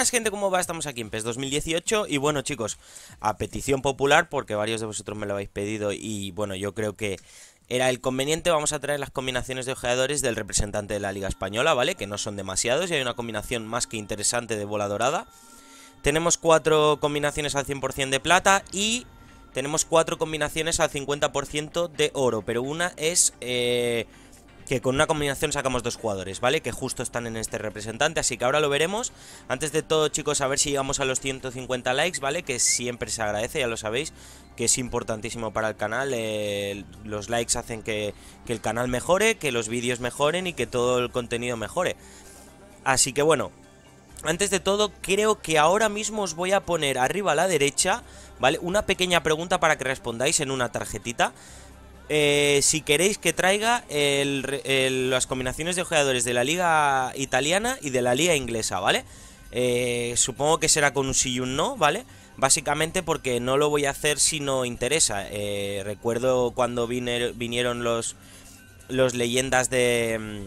Buenas gente, ¿cómo va? Estamos aquí en PES 2018 y bueno chicos, a petición popular, porque varios de vosotros me lo habéis pedido y bueno, yo creo que era el conveniente, vamos a traer las combinaciones de ojeadores del representante de la Liga Española, ¿vale? Que no son demasiados y hay una combinación más que interesante de bola dorada. Tenemos 4 combinaciones al 100% de plata y tenemos 4 combinaciones al 50% de oro. Pero una es que con una combinación sacamos 2 jugadores, ¿vale? Que justo están en este representante, así que ahora lo veremos. Antes de todo chicos, a ver si llegamos a los 150 likes, ¿vale? Que siempre se agradece, ya lo sabéis, que es importantísimo para el canal. Los likes hacen que el canal mejore, que los vídeos mejoren y que todo el contenido mejore. Así que bueno, antes de todo creo que ahora mismo os voy a poner arriba a la derecha, ¿vale? Una pequeña pregunta para que respondáis en una tarjetita. Si queréis que traiga las combinaciones de jugadores de la liga italiana y de la liga inglesa, ¿vale? Supongo que será con un sí y un no, ¿vale? Básicamente porque no lo voy a hacer si no interesa. Recuerdo cuando vinieron los leyendas del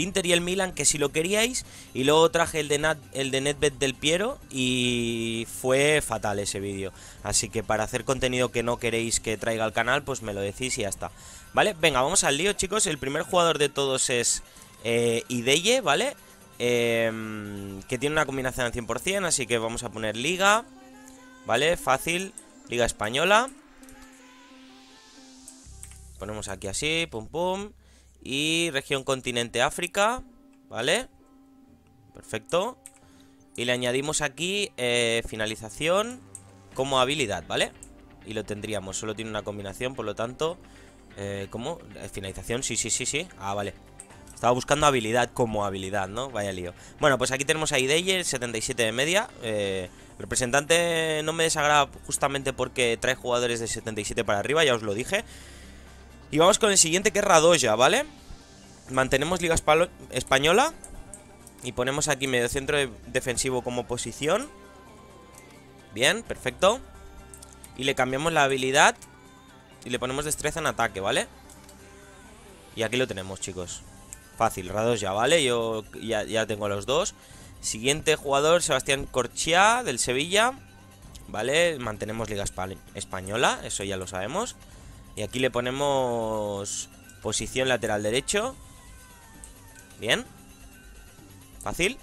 Inter y el Milan, que si lo queríais, y luego traje el de Nedved del Piero y fue fatal ese vídeo. Así que para hacer contenido que no queréis que traiga al canal, pues me lo decís y ya está, ¿vale? Venga, vamos al lío chicos. El primer jugador de todos es Ideye, ¿vale? Que tiene una combinación al 100%, así que vamos a poner Liga, ¿vale? Fácil, Liga Española. Ponemos aquí así, pum pum, y región continente África, ¿vale? Perfecto. Y le añadimos aquí finalización como habilidad, ¿vale? Y lo tendríamos, solo tiene una combinación, por lo tanto... ¿Cómo? ¿Finalización? Sí. Ah, vale. Estaba buscando habilidad como habilidad, ¿no? Vaya lío. Bueno, pues aquí tenemos a Ideye, 77 de media. Representante no me desagrada justamente porque trae jugadores de 77 para arriba, ya os lo dije. Y vamos con el siguiente, que es Radoya, ¿vale? Mantenemos Liga Española y ponemos aquí mediocentro defensivo como posición. Bien, perfecto. Y le cambiamos la habilidad y le ponemos destreza en ataque, ¿vale? Y aquí lo tenemos, chicos. Fácil, Radoya, ¿vale? Yo ya tengo los dos. Siguiente jugador, Sebastián Corchia, del Sevilla, ¿vale? Mantenemos Liga Española, eso ya lo sabemos. Y aquí le ponemos posición lateral derecho. Bien. Fácil.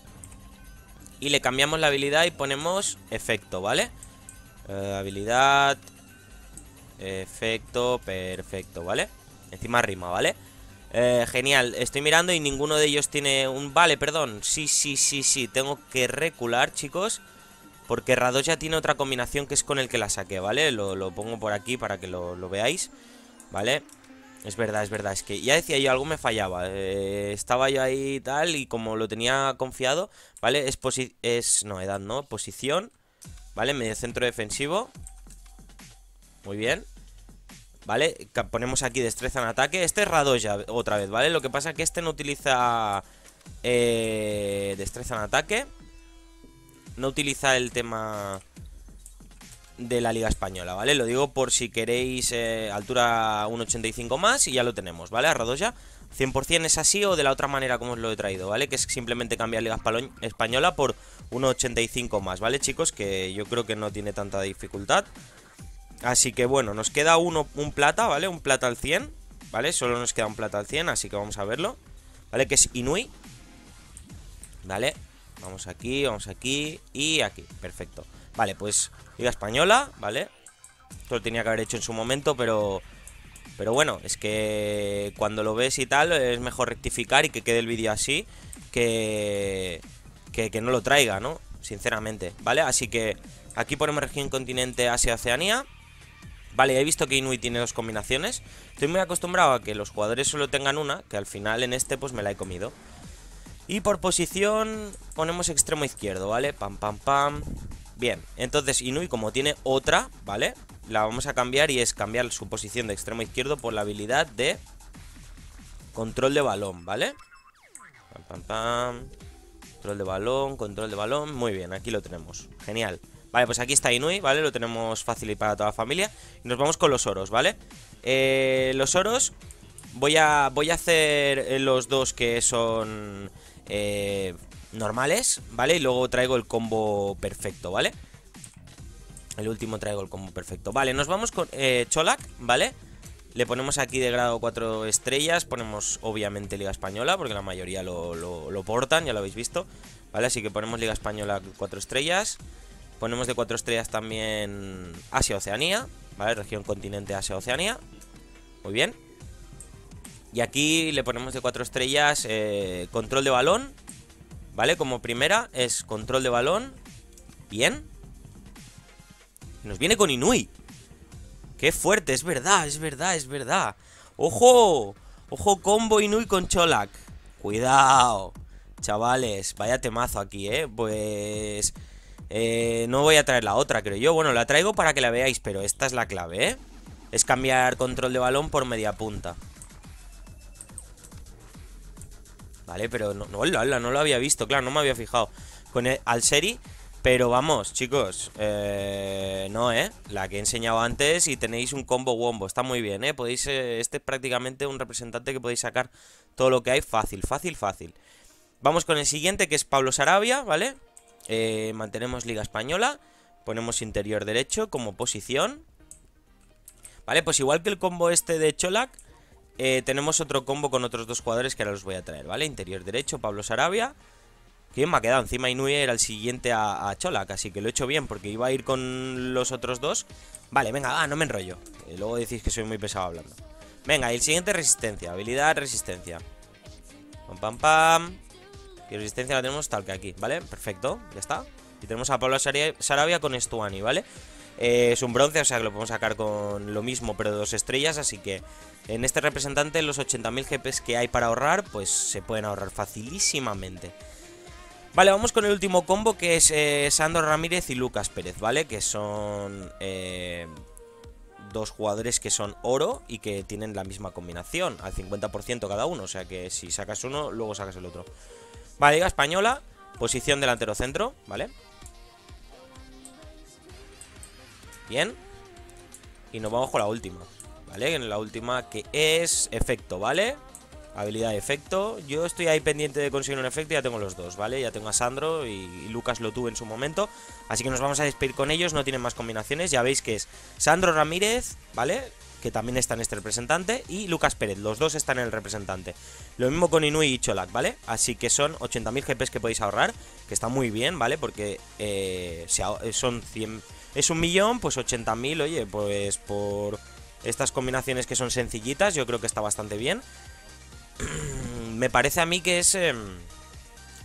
Y le cambiamos la habilidad y ponemos efecto, ¿vale? Habilidad. Efecto. Perfecto, ¿vale? Encima rima, ¿vale? Genial. Estoy mirando y ninguno de ellos tiene un... Vale, perdón. Sí. Tengo que recular, chicos, porque Radoya tiene otra combinación que es con el que la saqué, ¿vale? Lo pongo por aquí para que lo veáis, ¿vale? Es verdad, es que ya decía yo, algo me fallaba. Estaba yo ahí y tal, y como lo tenía confiado, ¿vale? Posición, ¿vale? Mediocentro defensivo. Muy bien. ¿Vale? Ponemos aquí destreza en ataque. Este es Radoya otra vez, ¿vale? Lo que pasa es que este no utiliza destreza en ataque. No utiliza el tema de la Liga Española, ¿vale? Lo digo por si queréis altura 1.85 más y ya lo tenemos, ¿vale? A Radoya 100% es así o de la otra manera como os lo he traído, ¿vale? Que es simplemente cambiar Liga Española por 1.85 más, ¿vale, chicos? Que yo creo que no tiene tanta dificultad. Así que bueno, nos queda un plata, ¿vale? Un plata al 100, ¿vale? Solo nos queda un plata al 100, así que vamos a verlo, ¿vale? Que es Inui, ¿vale? Vamos aquí y aquí, perfecto. Vale, pues Liga Española, ¿vale? Esto lo tenía que haber hecho en su momento, pero bueno, es que cuando lo ves y tal, es mejor rectificar y que quede el vídeo así que no lo traiga, ¿no? Sinceramente, ¿vale? Así que aquí ponemos región continente Asia-Oceanía. Vale, he visto que Inui tiene 2 combinaciones. Estoy muy acostumbrado a que los jugadores solo tengan una, que al final en este pues me la he comido. Y por posición ponemos extremo izquierdo, ¿vale? Pam. Bien, entonces Inui, como tiene otra, ¿vale? La vamos a cambiar y es cambiar su posición de extremo izquierdo por la habilidad de control de balón, ¿vale? Control de balón. Muy bien, aquí lo tenemos. Genial. Vale, pues aquí está Inui, ¿vale? Lo tenemos fácil y para toda la familia. Y nos vamos con los oros, ¿vale? Los oros... Voy a hacer los dos que son normales, ¿vale? Y luego traigo el combo perfecto, ¿vale? El último traigo el combo perfecto. Vale, nos vamos con Čolak, ¿vale? Le ponemos aquí de grado 4 estrellas. Ponemos obviamente Liga Española, porque la mayoría lo portan, ya lo habéis visto, ¿vale? Así que ponemos Liga Española 4 estrellas. Ponemos de 4 estrellas también Asia-Oceanía, ¿vale? Región continente Asia-Oceanía. Muy bien. Y aquí le ponemos de 4 estrellas control de balón, ¿vale? Como primera es control de balón. Bien. Nos viene con Inui. ¡Qué fuerte! Es verdad, es verdad, es verdad. ¡Ojo! ¡Ojo! Combo Inui con Čolak. ¡Cuidado! Chavales, vaya temazo aquí, ¿eh? Pues... no voy a traer la otra, creo yo. Bueno, la traigo para que la veáis, pero esta es la clave, ¿eh? Es cambiar control de balón por media punta. Vale, pero no, no lo había visto. Claro, no me había fijado con el Alseri. Pero vamos, chicos, no, la que he enseñado antes y tenéis un combo wombo, está muy bien, podéis, este es prácticamente un representante que podéis sacar todo lo que hay fácil, fácil, fácil. Vamos con el siguiente, que es Pablo Sarabia, ¿vale? Mantenemos Liga Española, ponemos interior derecho como posición. Vale, pues igual que el combo este de Čolak, tenemos otro combo con otros dos jugadores que ahora los voy a traer, ¿vale? Interior derecho, Pablo Sarabia. Que me ha quedado encima. Inui era el siguiente a Čolak, así que lo he hecho bien porque iba a ir con los otros dos. Vale, venga, no me enrollo. Luego decís que soy muy pesado hablando. Venga, y el siguiente resistencia, habilidad resistencia. Pam, pam, pam. Y resistencia la tenemos tal que aquí, ¿vale? Perfecto, ya está. Y tenemos a Pablo Sarabia con Stuani, ¿vale? Es un bronce, o sea que lo podemos sacar con lo mismo, pero de 2 estrellas. Así que en este representante los 80.000 GPs que hay para ahorrar, pues se pueden ahorrar facilísimamente. Vale, vamos con el último combo, que es Sandro Ramírez y Lucas Pérez, ¿vale? Que son dos jugadores que son oro y que tienen la misma combinación, al 50% cada uno, o sea que si sacas uno, luego sacas el otro. Vale, Liga Española, posición delantero centro, ¿vale? Bien. Y nos vamos con la última, ¿vale? En la última, que es efecto, ¿vale? Habilidad de efecto. Yo estoy ahí pendiente de conseguir un efecto y ya tengo los dos, ¿vale? Ya tengo a Sandro y Lucas lo tuve en su momento. Así que nos vamos a despedir con ellos. No tienen más combinaciones. Ya veis que es Sandro Ramírez, ¿vale? Que también está en este representante. Y Lucas Pérez. Los dos están en el representante. Lo mismo con Inui y Čolak, ¿vale? Así que son 80.000 GPs que podéis ahorrar. Que está muy bien, ¿vale? Porque son 100... Es un millón, pues 80.000, oye, pues por estas combinaciones que son sencillitas. Yo creo que está bastante bien. Me parece a mí que es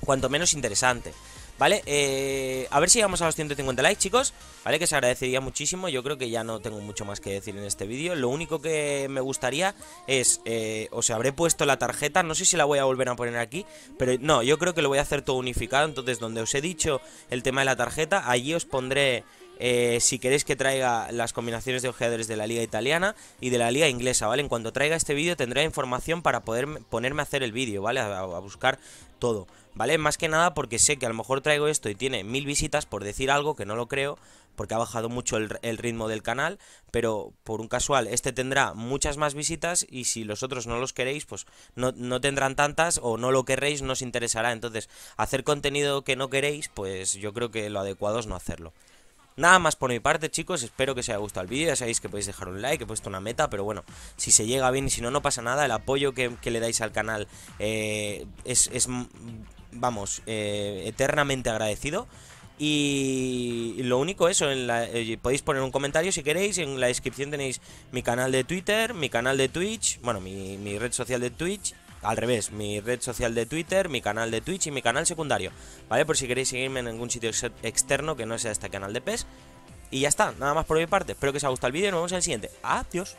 cuanto menos interesante, ¿vale? A ver si llegamos a los 150 likes, chicos, ¿vale? Que se agradecería muchísimo. Yo creo que ya no tengo mucho más que decir en este vídeo. Lo único que me gustaría es, os habré puesto la tarjeta. No sé si la voy a volver a poner aquí, pero no, yo creo que lo voy a hacer todo unificado. Entonces, donde os he dicho el tema de la tarjeta, allí os pondré... si queréis que traiga las combinaciones de ojeadores de la liga italiana y de la liga inglesa, ¿vale? En cuanto traiga este vídeo tendré información para poder ponerme a hacer el vídeo, ¿vale? A buscar todo, ¿vale? Más que nada porque sé que a lo mejor traigo esto y tiene 1000 visitas, por decir algo, que no lo creo, porque ha bajado mucho el ritmo del canal, pero por un casual este tendrá muchas más visitas y si los otros no los queréis, pues no tendrán tantas o no lo querréis, no os interesará. Entonces, hacer contenido que no queréis, pues yo creo que lo adecuado es no hacerlo. Nada más por mi parte, chicos, espero que os haya gustado el vídeo. Ya sabéis que podéis dejar un like, he puesto una meta, pero bueno, si se llega bien y si no, no pasa nada. El apoyo que le dais al canal es eternamente agradecido. Y lo único, eso, podéis poner un comentario si queréis. En la descripción tenéis mi canal de Twitter, mi canal de Twitch, bueno, mi red social de Twitch. Al revés, mi red social de Twitter, mi canal de Twitch y mi canal secundario, ¿vale? Por si queréis seguirme en algún sitio externo que no sea este canal de PES. Y ya está, nada más por mi parte. Espero que os haya gustado el vídeo y nos vemos en el siguiente. ¡Adiós!